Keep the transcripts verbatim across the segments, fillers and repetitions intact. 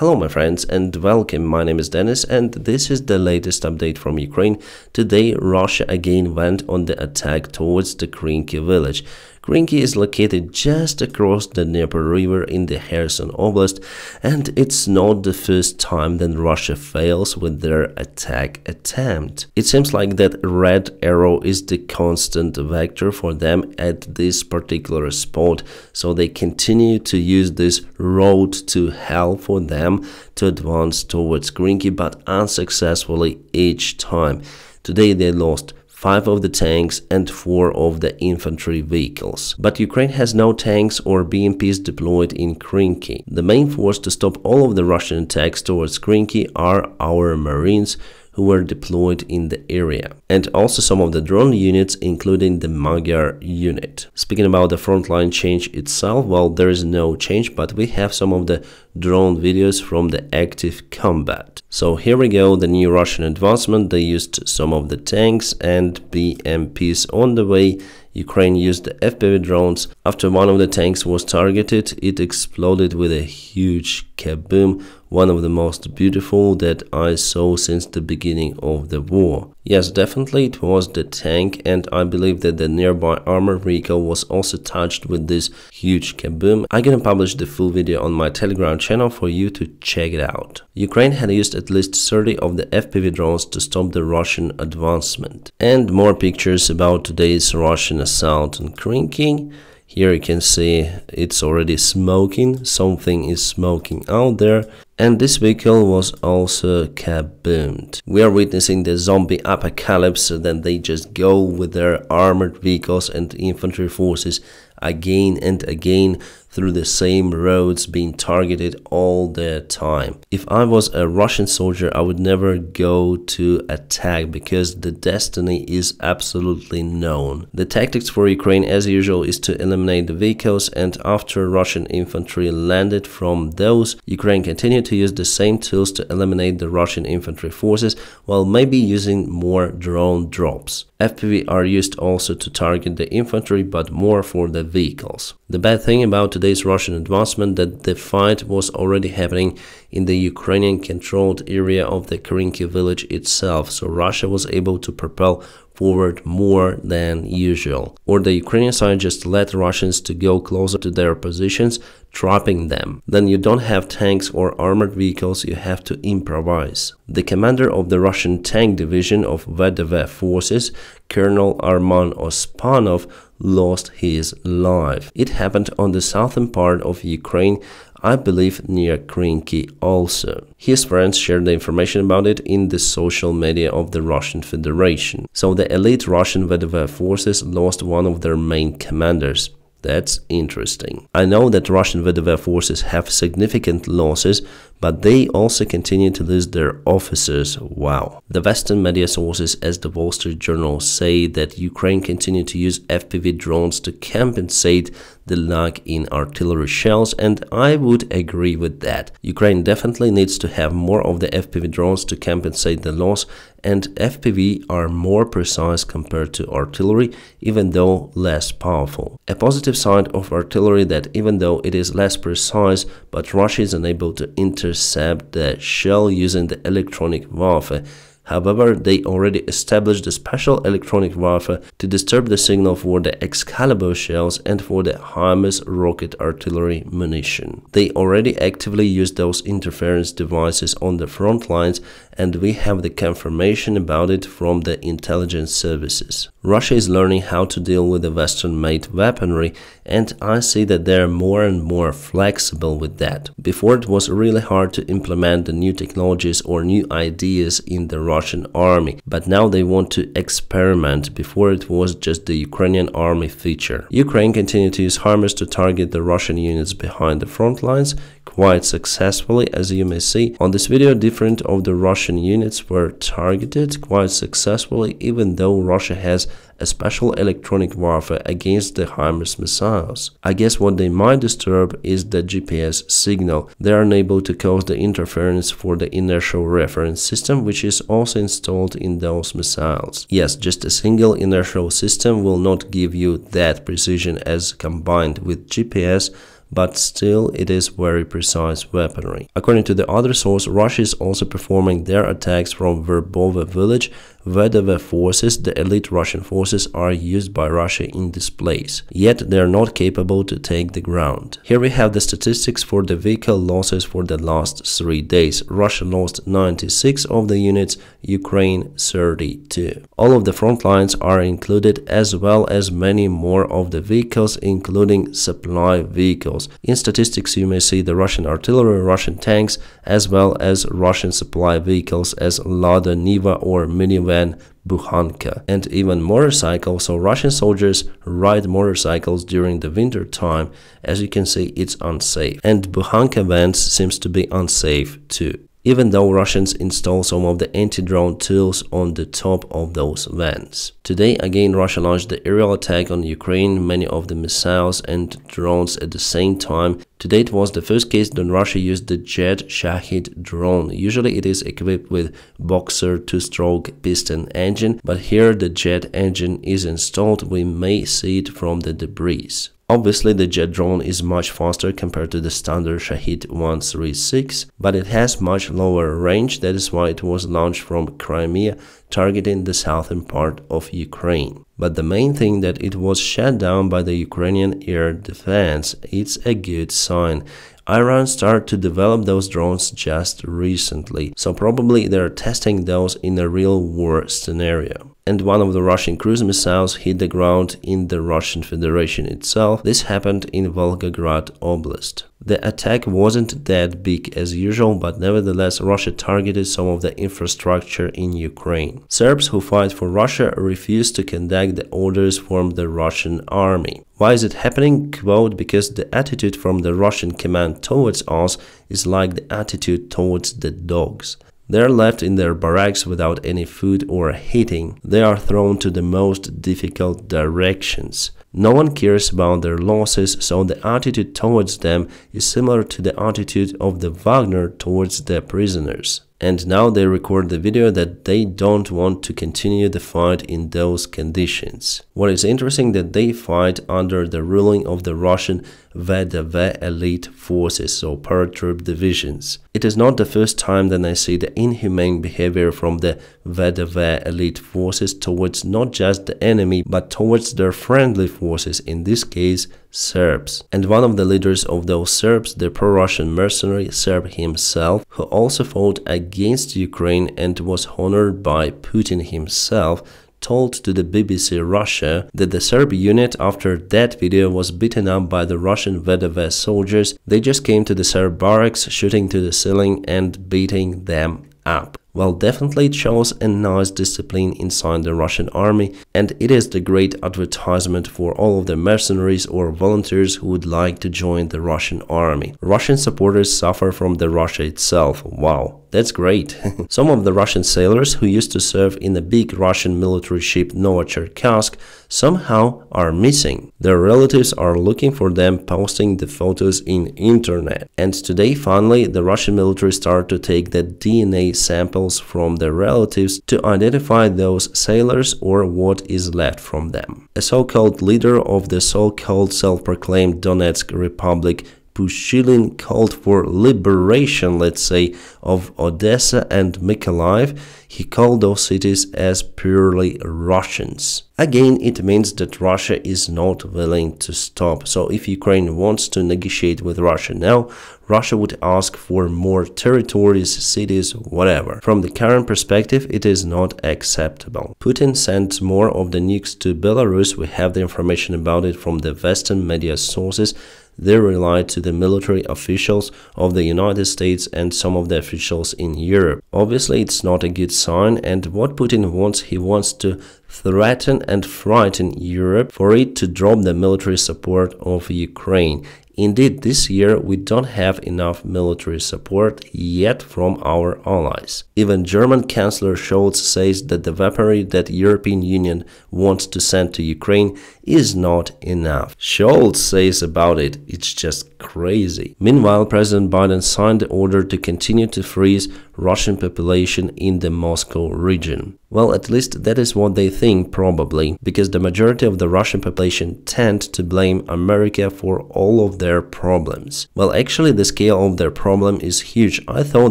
Hello my friends and welcome, my name is Dennis and this is the latest update from Ukraine. Today Russia again went on the attack towards the Krynky village. Krynky is located just across the Dnieper River in the Kherson Oblast, and it's not the first time that Russia fails with their attack attempt. It seems like that red arrow is the constant vector for them at this particular spot, so they continue to use this road to hell for them to advance towards Krynky, but unsuccessfully each time. Today they lost five of the tanks and four of the infantry vehicles. But Ukraine has no tanks or B M Ps deployed in Krynky. The main force to stop all of the Russian attacks towards Krynky are our Marines, who were deployed in the area, and also some of the drone units, including the Magyar unit. Speaking about the frontline change itself, well, there is no change, but we have some of the drone videos from the active combat. So here we go, the new Russian advancement. They used some of the tanks and B M Ps on the way. Ukraine used the F P V drones. After one of the tanks was targeted, it exploded with a huge kaboom, one of the most beautiful that I saw since the beginning of the war. Yes, definitely it was the tank, and I believe that the nearby armored vehicle was also touched with this huge kaboom. I'm gonna publish the full video on my Telegram channel for you to check it out. Ukraine had used at least thirty of the F P V drones to stop the Russian advancement. And more pictures about today's Russian assault on Krynky. Here you can see it's already smoking, something is smoking out there, and this vehicle was also kaboomed. We are witnessing the zombie apocalypse, then they just go with their armored vehicles and infantry forces again and again through the same roads, being targeted all the time. If I was a Russian soldier, I would never go to attack because the destiny is absolutely known. The tactics for Ukraine, as usual, is to eliminate the vehicles, and after Russian infantry landed from those, Ukraine continued to use the same tools to eliminate the Russian infantry forces, while maybe using more drone drops. F P V are used also to target the infantry, but more for the vehicles. The bad thing about today's Russian advancement that the fight was already happening in the Ukrainian-controlled area of the Krynky village itself, so Russia was able to propel forward more than usual. Or the Ukrainian side just let Russians to go closer to their positions, trapping them. Then you don't have tanks or armored vehicles, you have to improvise. The commander of the Russian tank division of V D V forces, Colonel Arman Ospanov, lost his life. It happened on the southern part of Ukraine, I believe near Krynky also. His friends shared the information about it in the social media of the Russian Federation. So the elite Russian V D V forces lost one of their main commanders. That's interesting. I know that Russian V D V forces have significant losses, but they also continue to lose their officers. Wow. The Western media sources, as the Wall Street Journal, say that Ukraine continued to use F P V drones to compensate the lack in artillery shells, and I would agree with that. Ukraine definitely needs to have more of the F P V drones to compensate the loss, and F P V are more precise compared to artillery, even though less powerful. A positive side of artillery that even though it is less precise, but Russia is unable to intercept the shell using the electronic warfare. However, they already established the special electronic warfare to disturb the signal for the Excalibur shells and for the HIMARS rocket artillery munition. They already actively use those interference devices on the front lines, and we have the confirmation about it from the intelligence services. Russia is learning how to deal with the Western-made weaponry, and I see that they're more and more flexible with that. Before, it was really hard to implement the new technologies or new ideas in the Russian army, but now they want to experiment. Before, it was just the Ukrainian army feature. Ukraine continued to use HIMARS to target the Russian units behind the front lines quite successfully, as you may see. On this video, different of the Russian units were targeted quite successfully, even though Russia has a special electronic warfare against the HIMARS missiles. I guess what they might disturb is the G P S signal. They are unable to cause the interference for the inertial reference system, which is also installed in those missiles. Yes, just a single inertial system will not give you that precision as combined with G P S, but still it is very precise weaponry. According to the other source, Russia is also performing their attacks from Verbova village, where the forces, the elite Russian forces, are used by Russia in this place, yet they are not capable to take the ground. Here we have the statistics for the vehicle losses for the last three days. Russia lost ninety-six of the units, Ukraine thirty-two. All of the front lines are included, as well as many more of the vehicles, including supply vehicles. In statistics you may see the Russian artillery, Russian tanks, as well as Russian supply vehicles as Lada, Niva or minivan Buhanka, and even motorcycles. So Russian soldiers ride motorcycles during the winter time. As you can see, it's unsafe, and Buhanka vans seems to be unsafe too, even though Russians install some of the anti-drone tools on the top of those vans. Today again Russia launched the aerial attack on Ukraine, many of the missiles and drones at the same time. Today it was the first case when Russia used the jet Shahed drone. Usually it is equipped with boxer two-stroke piston engine, but here the jet engine is installed. We may see it from the debris. Obviously, the jet drone is much faster compared to the standard Shahed one thirty-six, but it has much lower range. That is why it was launched from Crimea, targeting the southern part of Ukraine. But the main thing that it was shut down by the Ukrainian air defense, it's a good sign. Iran started to develop those drones just recently, so probably they're testing those in a real war scenario. And one of the Russian cruise missiles hit the ground in the Russian Federation itself. This happened in Volgograd Oblast. The attack wasn't that big as usual, but nevertheless Russia targeted some of the infrastructure in Ukraine. Serbs who fight for Russia refuse to conduct the orders from the Russian army. Why is it happening? Quote, because the attitude from the Russian command towards us is like the attitude towards the dogs. They are left in their barracks without any food or heating. They are thrown to the most difficult directions. No one cares about their losses, so the attitude towards them is similar to the attitude of the Wagner towards their prisoners. And now they record the video that they don't want to continue the fight in those conditions. What is interesting that they fight under the ruling of the Russian V D V elite forces, so paratroop divisions. It is not the first time that I see the inhumane behavior from the V D V elite forces towards not just the enemy, but towards their friendly forces, in this case Serbs. And one of the leaders of those Serbs, the pro-Russian mercenary Serb himself, who also fought against Ukraine and was honored by Putin himself, told to the B B C Russia that the Serb unit after that video was beaten up by the Russian V D V soldiers. They just came to the Serb barracks, shooting to the ceiling and beating them up. Well, definitely it shows a nice discipline inside the Russian army, and it is the great advertisement for all of the mercenaries or volunteers who would like to join the Russian army. Russian supporters suffer from the Russia itself. Wow, that's great. Some of the Russian sailors who used to serve in the big Russian military ship Novocherkassk somehow are missing. Their relatives are looking for them, posting the photos in internet. And today finally the Russian military started to take the D N A sample from the relatives to identify those sailors or what is left from them. A so-called leader of the so-called self-proclaimed Donetsk Republic, Shilin, called for liberation, let's say, of Odessa and Mykolaiv. He called those cities as purely Russians. Again, it means that Russia is not willing to stop. So if Ukraine wants to negotiate with Russia now, Russia would ask for more territories, cities, whatever. From the current perspective, it is not acceptable. Putin sent more of the nukes to Belarus. We have the information about it from the Western media sources. They relied to the military officials of the United States and some of the officials in Europe. Obviously, it's not a good sign, and what Putin wants, he wants to threaten and frighten Europe for it to drop the military support of Ukraine. Indeed, this year we don't have enough military support yet from our allies. Even German Chancellor Scholz says that the weaponry that the European Union wants to send to Ukraine is not enough. Scholz says about it, it's just crazy. Meanwhile, President Biden signed the order to continue to freeze Russian population in the Moscow region. Well, at least that is what they think, probably, because the majority of the Russian population tend to blame America for all of their problems. Well, actually, the scale of their problem is huge. I thought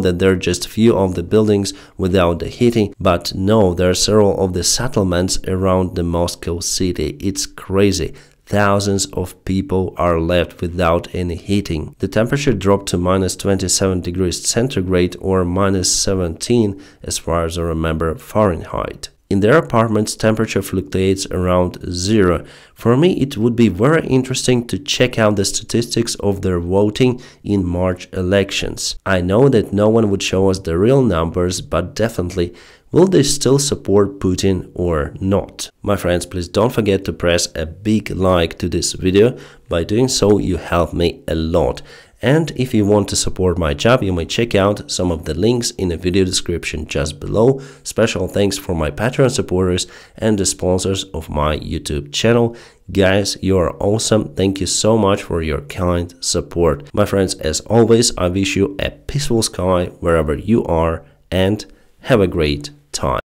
that there are just few of the buildings without the heating, but no, there are several of the settlements around the Moscow city. It's crazy. Thousands of people are left without any heating. The temperature dropped to minus twenty-seven degrees centigrade or minus seventeen, as far as I remember, Fahrenheit. In their apartments, temperature fluctuates around zero. For me, it would be very interesting to check out the statistics of their voting in March elections. I know that no one would show us the real numbers, but definitely, will they still support Putin or not? My friends, please don't forget to press a big like to this video. By doing so, you help me a lot. And if you want to support my job, you may check out some of the links in the video description just below. Special thanks for my Patreon supporters and the sponsors of my YouTube channel. Guys, you are awesome. Thank you so much for your kind support. My friends, as always, I wish you a peaceful sky wherever you are, and have a great time.